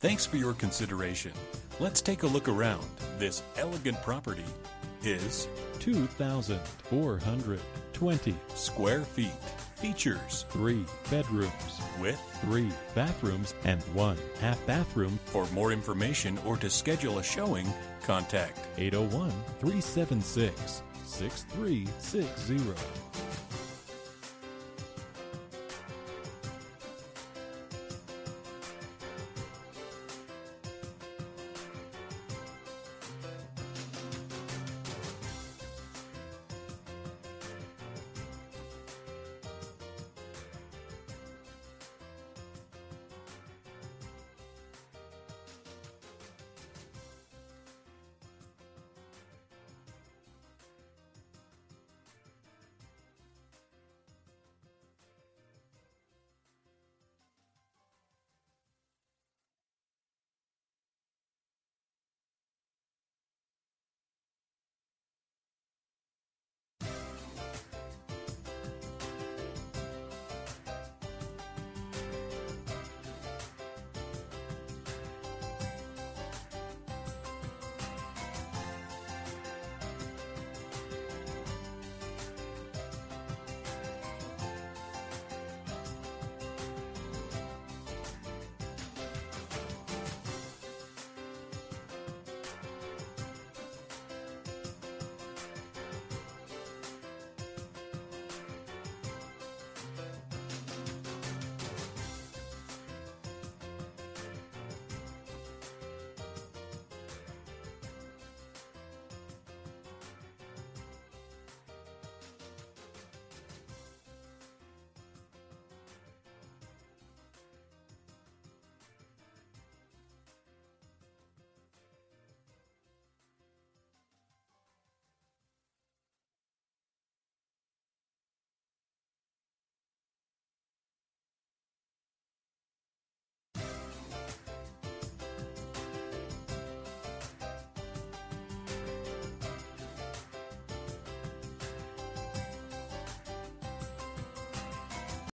Thanks for your consideration. Let's take a look around. This elegant property is 2,420 square feet. Features 3 bedrooms with 3 bathrooms and 1 half bathroom. For more information or to schedule a showing, contact 801-376-6360.